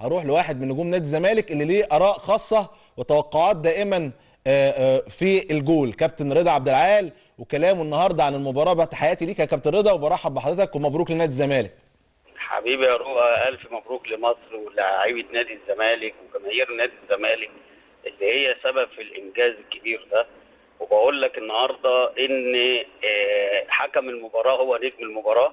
هروح لواحد من نجوم نادي الزمالك اللي ليه آراء خاصة وتوقعات دائما في الجول، كابتن رضا عبد العال وكلامه النهارده عن المباراة. بتحياتي ليك يا كابتن رضا وبرحب بحضرتك ومبروك لنادي الزمالك. حبيبي يا رؤى، ألف مبروك لمصر ولعيبة نادي الزمالك وجماهير نادي الزمالك اللي هي سبب في الإنجاز الكبير ده. وبقول لك النهارده إن حكم المباراة هو نجم المباراة.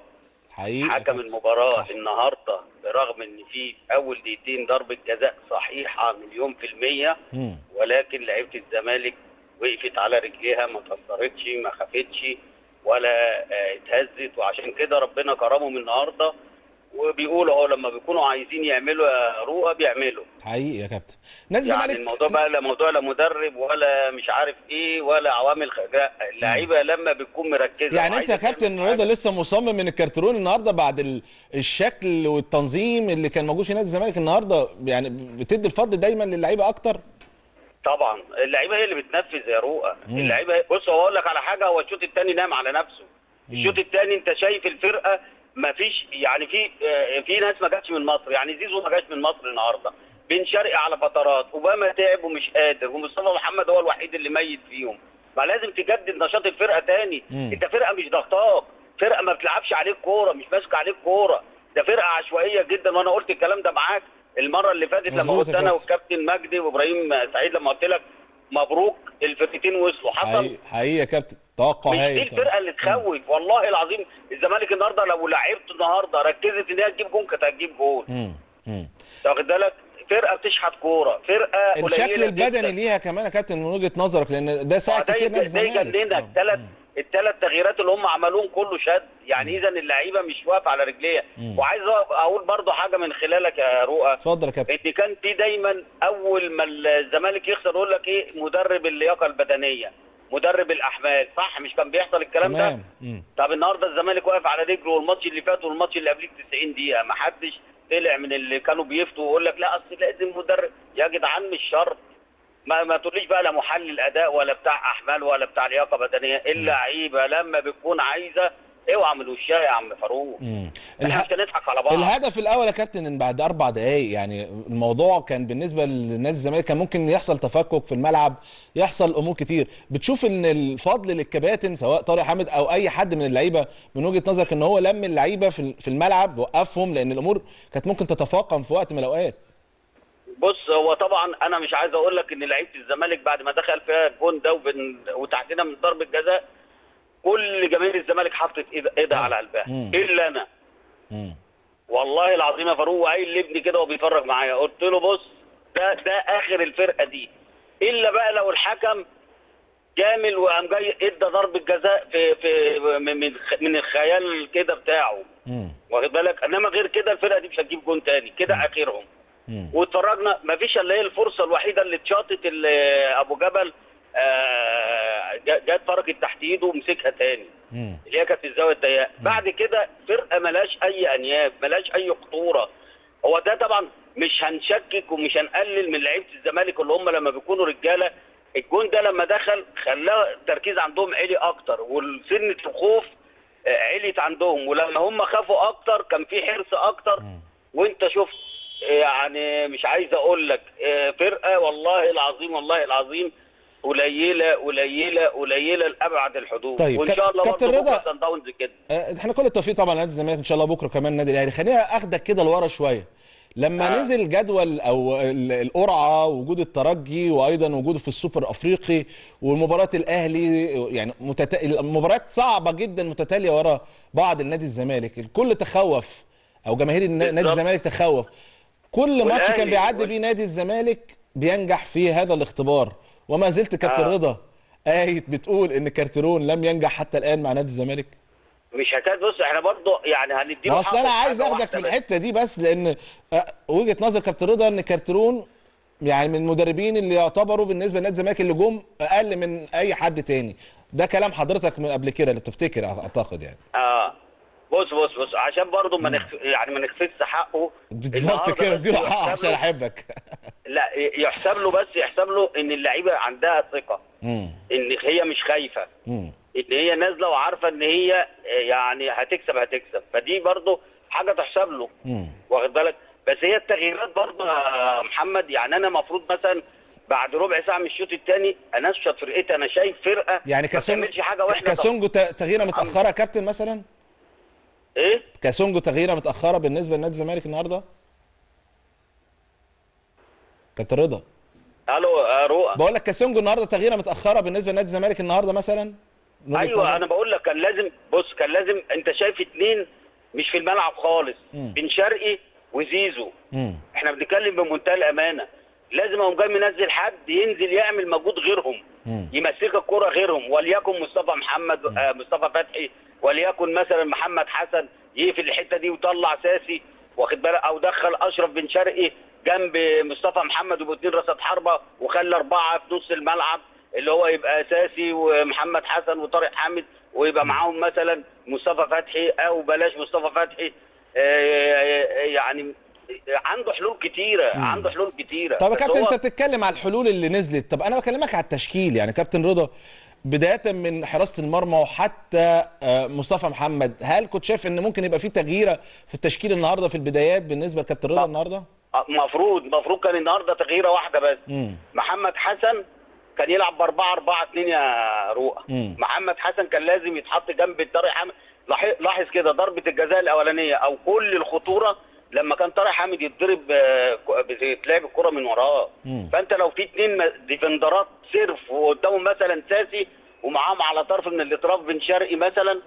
حقيقي حكم المباراة النهارده برغم إن في أول دقيقتين ضربة جزاء صحيحة مليون في المية، ولكن لعيبة الزمالك وقفت على رجليها، ما تأثرتش ما خافتش ولا اتهزت، وعشان كده ربنا كرمهم النهارده. وبيقولوا اهو لما بيكونوا عايزين يعملوا يا رؤى بيعملوا. حقيقي يا كابتن. نادي الزمالك يعني الموضوع بقى لا موضوع لا مدرب ولا مش عارف ايه ولا عوامل خارجيه، اللعيبه لما بتكون مركزه. يعني انت يا كابتن رضا لسه مصمم من الكارتيرون النهارده بعد الشكل والتنظيم اللي كان موجود في نادي الزمالك النهارده، يعني بتدي الفضل دايما للعيبه اكتر؟ طبعا اللعيبه هي اللي بتنفذ يا رؤى، اللعيبه. بص هو اقول لك على حاجه، هو الشوط الثاني نام على نفسه. الشوط الثاني انت شايف الفرقه ما فيش، يعني في ناس ما جاتش من مصر، يعني زيزو ما جاتش من مصر النهارده، بن شرقي على فترات، أوباما تعب ومش قادر، ومصطفى محمد هو الوحيد اللي ميت فيهم. ما لازم تجدد نشاط الفرقه تاني. انت فرقه مش ضغطاك، فرقه ما بتلعبش عليك كوره، مش ماسكه عليك كوره، ده فرقه عشوائيه جدا. وانا قلت الكلام ده معاك المره اللي فاتت لما قلت انا والكابتن مجدي وابراهيم سعيد، لما قلت لك مبروك الفرقتين وصلوا. حصل حقيقي يا كابتن توقع هايل. مش دي الفرقه اللي تخوف والله العظيم. الزمالك النهارده لو لعبت النهارده ركزت ان هي تجيب جون كانت هتجيب جول. واخد بالك؟ فرقه بتشحت كوره، فرقه قليله. الشكل البدني ليها كمان يا كابتن من وجهه نظرك، لان ده ساعه كتير ناس الزمالك الثلاث تغييرات اللي هم عملوهم كله شد، يعني اذا اللعيبه مش واقفه على رجليها. وعايز اقول برضو حاجه من خلالك يا رؤى. اتفضل يا كابتن. ان كان في دايما اول ما الزمالك يخسر يقول لك ايه مدرب اللياقه البدنيه، مدرب الاحمال، صح؟ مش كان بيحصل الكلام ده؟ طب النهارده الزمالك واقف على رجله، والماتش اللي فات والماتش اللي قبليه 90 دقيقه ما حدش طلع من اللي كانوا بيفتوا ويقول لك لا اصل لازم مدرب. يا جدعان مش شرط، ما تقوليش بقى لا محلل اداء ولا بتاع احمال ولا بتاع لياقه بدنيه. اللعيبه لما بتكون عايزه اوعى من وشها يا عم فاروق، احنا مش هنضحك على بعض. الهدف الاول يا كابتن ان بعد 4 دقائق، يعني الموضوع كان بالنسبه لنادي الزمالك كان ممكن يحصل تفكك في الملعب، يحصل امور كتير. بتشوف ان الفضل للكباتن سواء طارق حامد او اي حد من اللعيبه من وجهه نظرك ان هو لم اللعيبه في الملعب وقفهم، لان الامور كانت ممكن تتفاقم في وقت من الاوقات. بص هو طبعا انا مش عايز اقول لك ان لعيبه الزمالك بعد ما دخل فيها الجون ده وتعدينا من ضربه جزاء كل جماهير الزمالك حطت ايدها على قلبها الا انا. والله العظيم يا فاروق، وقايل لابني كده وبيتفرج معايا قلت له بص ده اخر الفرقه دي، الا بقى لو الحكم جامل وقام جاي ادى ضربه جزاء في من الخيال كده بتاعه. واخد بالك؟ انما غير كده الفرقه دي مش هتجيب جون تاني كده اخرهم. واتفرجنا مفيش الا هي الفرصه الوحيده اللي اتشاطت ابو جبل جت فركت تحت ايده ومسكها تاني اللي هي كانت في الزاويه الضيقه. بعد كده فرقه ملاش اي انياب، ملاش اي خطوره. هو ده طبعا مش هنشكك ومش هنقلل من لعيبه الزمالك اللي هم لما بيكونوا رجاله. الجون ده لما دخل خلى التركيز عندهم عالي اكتر، وسنه الخوف عليت عندهم، ولما هم خافوا اكتر كان في حرص اكتر. وانت شفت يعني مش عايز اقول لك فرقه والله العظيم قليله لابعد الحدود. طيب وان شاء الله كابتن رضا كده احنا كل التوفيق طبعا لنادي الزمالك ان شاء الله، بكره كمان نادي الاهلي. خلينا اخدك كده لورا شويه لما نزل جدول او القرعه، وجود الترجي وايضا وجوده في السوبر افريقي ومباريات الاهلي، يعني مباريات صعبه جدا متتاليه ورا بعض النادي الزمالك. الكل تخوف او جماهير نادي الزمالك تخوف، كل ماتش كان بيعدي بيه نادي الزمالك بينجح في هذا الاختبار. وما زلت كابتن رضا قايد بتقول ان كارتيرون لم ينجح حتى الان مع نادي الزمالك. مش هكاد. بص احنا برضه يعني هنديله اصل انا عايز اخدك في الحته دي بس، لان وجهه نظر كابتن رضا ان كارتيرون يعني من المدربين اللي يعتبروا بالنسبه لنادي الزمالك اللي جم اقل من اي حد تاني. ده كلام حضرتك من قبل كده اللي تفتكر اعتقد يعني. بص عشان برضه ما نخففش حقه بالظبط كده، اديله حقه عشان احبك. لا يحسب له ان اللعيبه عندها ثقه، ان هي مش خايفه، ان هي نازله وعارفه ان هي يعني هتكسب. فدي برضه حاجه تحسب له. واخد بالك؟ بس هي التغييرات برضه محمد، يعني انا المفروض مثلا بعد ربع ساعه من الشوط الثاني انشط فرقتي، انا شايف فرقه يعني كاسونجو تغييره متاخره كابتن مثلا؟ ايه؟ كاسونجو تغييره متاخره بالنسبه لنادي الزمالك النهارده؟ كابتن رضا الو رؤى، بقول لك كاسونجو النهارده تغييره متاخره بالنسبه لنادي الزمالك النهارده مثلا؟ ايوه مثلاً. انا بقول لك كان لازم، بص كان لازم، انت شايف اتنين مش في الملعب خالص، بن شرقي وزيزو، احنا بنتكلم بمنتهى الامانه، لازم اقوم جاي منزل حد ينزل يعمل مجهود غيرهم، يمسك الكره غيرهم، وليكن مصطفى محمد مصطفى فتحي، وليكن مثلا محمد حسن يقفل الحته دي ويطلع ساسي واخد بالك، او دخل اشرف بن شرقي جنب مصطفى محمد ويبقوا اتنين راسات حربه، وخلى اربعه في نص الملعب اللي هو يبقى ساسي ومحمد حسن وطارق حامد، ويبقى معاهم مثلا مصطفى فتحي، او بلاش مصطفى فتحي، يعني عنده حلول كتيره، عنده حلول كتيره. طب يا كابتن انت بتتكلم على الحلول اللي نزلت، طب انا بكلمك على التشكيل يعني كابتن رضا، بدايه من حراسه المرمى وحتى مصطفى محمد، هل كنت شايف ان ممكن يبقى في تغييره في التشكيل النهارده في البدايات بالنسبه لكابتن رضا النهارده؟ المفروض كان النهارده تغييره واحده بس، محمد حسن كان يلعب ب 4-4-2 يا رؤى، محمد حسن كان لازم يتحط جنب طارق حامد. لاحظ كده ضربه الجزاء الاولانيه او كل الخطوره لما كان طارق حامد يتضرب بيتلعب الكره من وراه، فانت لو في اتنين ديفندرات صرف وقدامهم مثلا ساسي ومعاهم على طرف من الاطراف بن شرقي مثلا،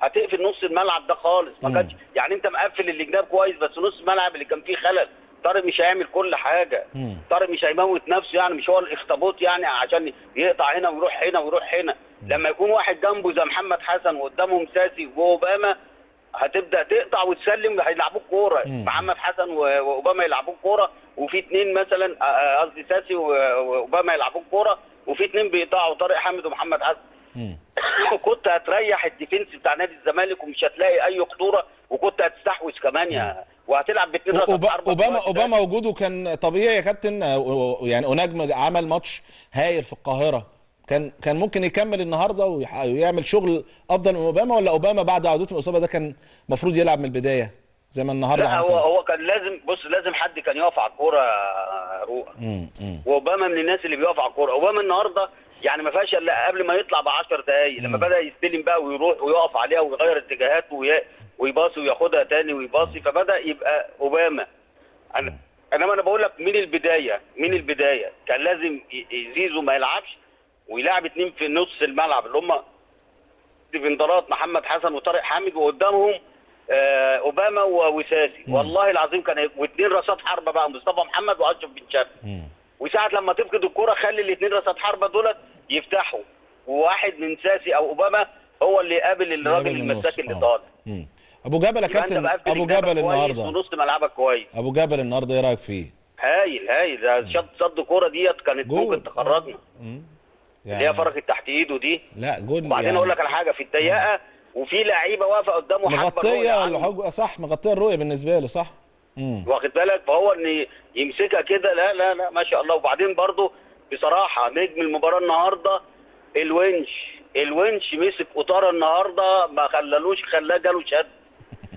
هتقفل نص الملعب ده خالص، ما كانش يعني انت مقفل الجناب كويس، بس نص الملعب اللي كان فيه خلل، طارق مش هيعمل كل حاجه، طارق مش هيموت نفسه، يعني مش هو الاخطبوط يعني عشان يقطع هنا ويروح هنا ويروح هنا، لما يكون واحد جنبه زي محمد حسن وقدامهم ساسي واوباما هتبدا تقطع وتسلم، هيلعبوك كوره، محمد حسن واوباما يلعبوك كوره، وفي اتنين مثلا قصدي ساسي واوباما يلعبوك كوره، وفي اتنين بيقطعوا طارق حامد ومحمد حسن. كنت هتريح الديفنس بتاع نادي الزمالك ومش هتلاقي اي خطوره، وكنت هتستحوذ كمان يا وهتلعب باتنين راسات حربه. اوباما وجوده كان طبيعي يا كابتن، يعني اوناجم عمل ماتش هايل في القاهره، كان ممكن يكمل النهارده ويعمل شغل افضل من اوباما، ولا اوباما بعد عودته من الاصابه ده كان المفروض يلعب من البدايه زي ما النهارده حصل؟ لا هو كان لازم، بص لازم حد كان يقف على الكوره رؤى، واوباما من الناس اللي بيقف على الكوره، اوباما النهارده يعني ما فيهاش الا قبل ما يطلع ب 10 دقايق لما بدا يستلم بقى ويروح ويقف عليها ويغير اتجاهاته ويباصي وياخدها تاني ويباصي، فبدا يبقى اوباما. انا بقول لك من البدايه كان لازم زيزو ما يلعبش ويلعب اتنين في نص الملعب اللي هم ديفندرات محمد حسن وطارق حامد، وقدامهم اوباما وساسي، والله العظيم كان، واتنين راسات حربه بقى مصطفى محمد واشرف بن شرقي، وساعه لما تفقد الكوره خلي الاتنين راسات حربه دولت يفتحوا، وواحد من ساسي او اوباما هو اللي قابل الراجل المساك اللي طالع. ابو جبل يا كابتن، ابو جبل النهارده ونص ملعبك كويس، ابو جبل النهارده ايه رايك فيه؟ هايل ده صد الكوره ديت كانت ممكن تخرجنا، يعني اللي هي فرقت تحت ايده دي، لا جول. وبعدين يعني اقول لك على حاجه في الضيقه، وفي لعيبه واقفه قدامه مغطيه، صح مغطيه الرؤيه بالنسبه له، صح واخد بالك، فهو ان يمسكها كده، لا لا لا ما شاء الله. وبعدين برضو بصراحه نجم المباراه النهارده الونش مسك قطاره النهارده، ما خلالوش، خلاه جاله شد،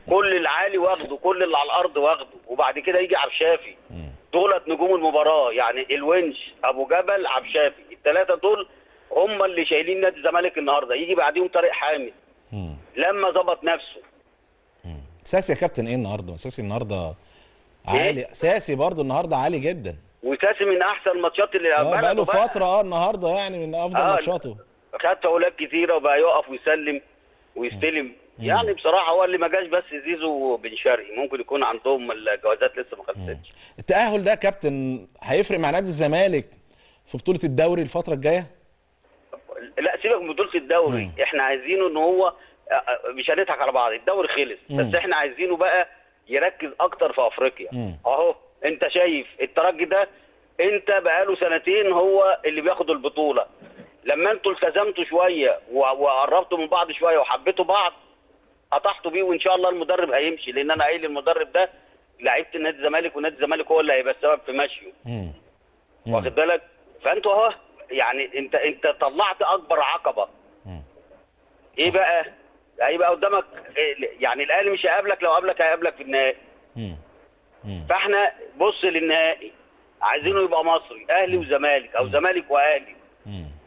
كل العالي واخده، كل اللي على الارض واخده، وبعد كده يجي عبد الشافي، دولت نجوم المباراه يعني، الونش ابو جبل عبد الشافي، الثلاثه دول هم اللي شايلين نادي الزمالك النهارده، يجي بعديهم طارق حامد لما ظبط نفسه. ساسي يا كابتن ايه النهارده؟ ساسي النهارده عالي، إيه؟ ساسي برضه النهارده عالي جدا، وساسي من احسن ماتشات اللي بقاله فتره النهارده يعني من افضل ماتشاته، خد فاولات كتيره وبقى يقف ويسلم ويستلم، يعني بصراحه هو اللي ما جاش بس زيزو وبن شرقي، ممكن يكون عندهم الجوازات لسه ما خلصتش. التأهل ده يا كابتن هيفرق مع نادي الزمالك في بطوله الدوري الفتره الجايه؟ لا سيبك من بطوله الدوري، احنا عايزينه ان هو مش هنضحك على بعض، الدوري خلص، بس احنا عايزينه بقى يركز اكتر في افريقيا، اهو انت شايف الترجي ده، انت بقاله سنتين هو اللي بياخد البطوله، لما انتوا التزمتوا شويه وقربتوا من بعض شويه وحبيتوا بعض قطعتوا بيه، وان شاء الله المدرب هيمشي، لان انا قايل المدرب ده لعيبه نادي الزمالك، ونادي الزمالك هو اللي هيبقى السبب في مشيه، واخد بالك، فانتوا اهو يعني انت طلعت اكبر عقبه. ايه بقى؟ هيبقى قدامك يعني الاهلي مش هيقابلك، لو قابلك هيقابلك في النهائي. فاحنا بص للنهائي عايزينه يبقى مصري، اهلي وزمالك او زمالك واهلي،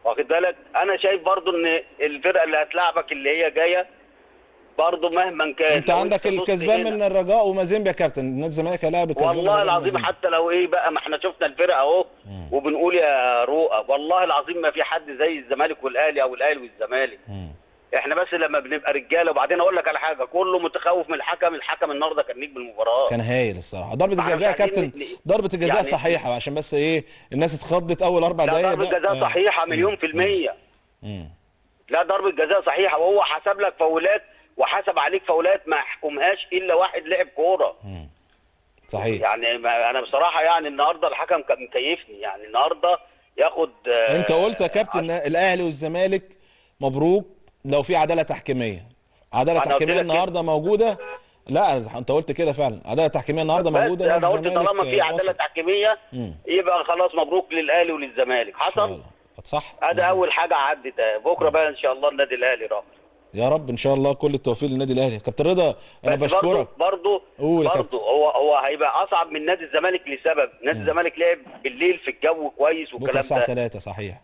واخد بالك؟ انا شايف برضو ان الفرقه اللي هتلاعبك اللي هي جايه برضو مهما كان، انت عندك الكسبان من الرجاء ومازيمبي يا كابتن، النادي الزمالك هيلاعب الكسبان والله العظيم مازيمبي. حتى لو ايه بقى، ما احنا شفنا الفرقه اهو وبنقول يا رؤى والله العظيم ما في حد زي الزمالك والاهلي او الاهلي والزمالك. احنا بس لما بنبقى رجاله. وبعدين اقول لك على حاجه، كله متخوف من الحكم، الحكم النهارده كان نجم المباراه، كان هايل الصراحه. ضربه الجزاء يا كابتن، ضربه الجزاء يعني صحيحه، عشان بس ايه الناس اتخضت اول 4 دقائق. ضربه الجزاء صحيحه مليون في الميه. لا ضربه جزاء صحيحه، وهو حسب لك فاولات وحسب عليك فاولات ما حكمهاش الا واحد لعب كوره. صحيح. يعني انا بصراحه يعني النهارده الحكم كان مكيفني، يعني النهارده ياخد. انت قلت يا كابتن الاهلي والزمالك مبروك لو في عداله تحكيميه، عداله تحكيميه النهارده موجوده. لا انت قلت كده فعلا، عداله تحكيميه النهارده موجوده. انا قلت طالما في عداله تحكيميه يبقى خلاص مبروك للاهلي وللزمالك. حصل صح، ادي اول حاجه عدت. بكره بقى ان شاء الله النادي الاهلي راح، يا رب ان شاء الله كل التوفيق للنادي الاهلي. كابتن رضا انا بشكرك. برضه هو هيبقى اصعب من نادي الزمالك لسبب، نادي الزمالك لعب بالليل في الجو كويس والكلام ده الساعه 3 صحيح،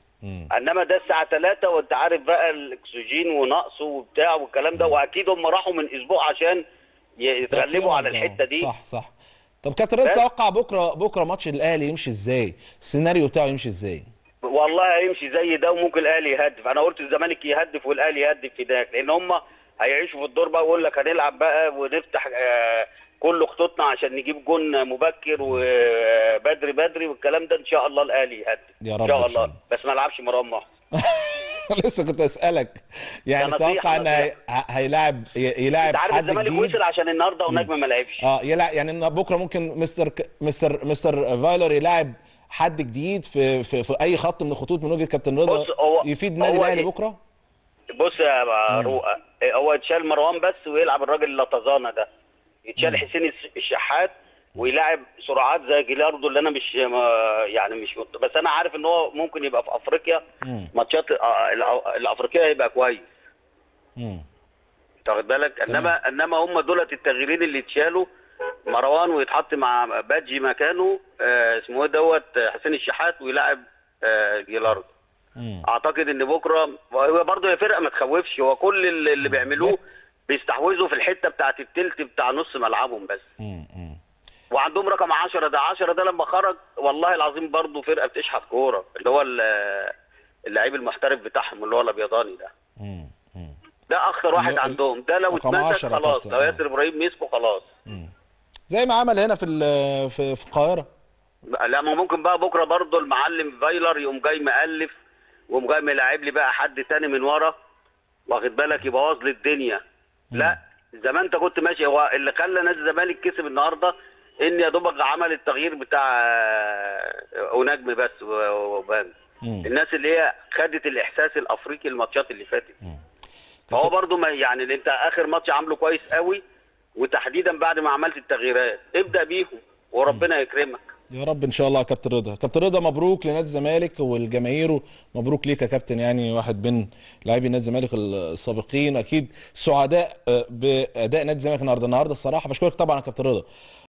انما ده الساعه 3 وانت عارف بقى الاكسجين ونقصه وبتاع والكلام ده، واكيد هم راحوا من اسبوع عشان يتغلبوا على الحته دي. صح. طب كابتن رضا تتوقع بكره ماتش الاهلي يمشي ازاي؟ السيناريو بتاعه يمشي ازاي؟ والله هيمشي زي ده، وممكن الاهلي يهدف. انا قلت الزمالك يهدف والاهلي يهدف في ده، لان هم هيعيشوا في الدور بقى ويقول لك هنلعب بقى ونفتح كل خطوطنا عشان نجيب جون مبكر وبدري بدري والكلام ده. ان شاء الله الاهلي يهدف يا رب ان شاء الله، بس ما يلعبش مروان محسن. لسه كنت اسالك يعني تتوقع ان هيلاعب حد جديد؟ الزمالك وصل عشان النهارده ونجم ما لعبش. يلعب يعني بكره ممكن مستر فايلر يلاعب حد جديد في اي خط من الخطوط من وجهه كابتن رضا يفيد نادي الاهلي بكره. بص يا رؤى، هو يتشال مروان بس ويلعب الراجل اللطزانه ده، يتشال حسين الشحات ويلاعب سرعات زي جيلاردو اللي انا مش بس انا عارف ان هو ممكن يبقى في افريقيا ماتشات الافريقيه هيبقى كويس. انت واخد بالك؟ انما هم دولت التغييرين اللي اتشالوا، مروان ويتحط مع بادجي مكانه اسمه ايه حسين الشحات ويلاعب جيلاردو. اعتقد ان بكره هو برضه هي فرقه ما تخوفش، هو كل اللي بيعملوه بيستحوذوا في الحته بتاعه التلت بتاع نص ملعبهم بس. وعندهم رقم 10 ده، 10 ده لما خرج والله العظيم برضه فرقه بتشحت كوره، اللي هو اللعيب المحترف بتاعهم اللي هو الابيضاني ده. ده اخطر واحد عندهم، ده لو اتمسك خلاص، لو ياسر ابراهيم مسكه خلاص. زي ما عمل هنا في القاهره. لا ما ممكن بقى بكره برضه المعلم فايلر يقوم جاي مألف ويقوم جاي ملاعب لي بقى حد تاني من ورا، واخد بالك؟ يبوظ لي الدنيا. لا زمان انت كنت ماشي، هو اللي خلى نادي الزمالك كسب النهارده ان يا دوبك عمل التغيير بتاع ونجم بس وبان الناس اللي هي خدت الاحساس الافريقي الماتشات اللي فاتت. فهو برضه يعني اللي انت اخر ماتش عامله كويس قوي، وتحديدا بعد ما عملت التغييرات ابدا بيهم وربنا يكرمك يا رب ان شاء الله. يا كابتن رضا، مبروك لنادي الزمالك والجماهيره، مبروك ليك يا كابتن، يعني واحد من لاعبي نادي الزمالك السابقين، اكيد سعداء باداء نادي الزمالك النهارده الصراحه. بشكرك طبعا يا كابتن رضا.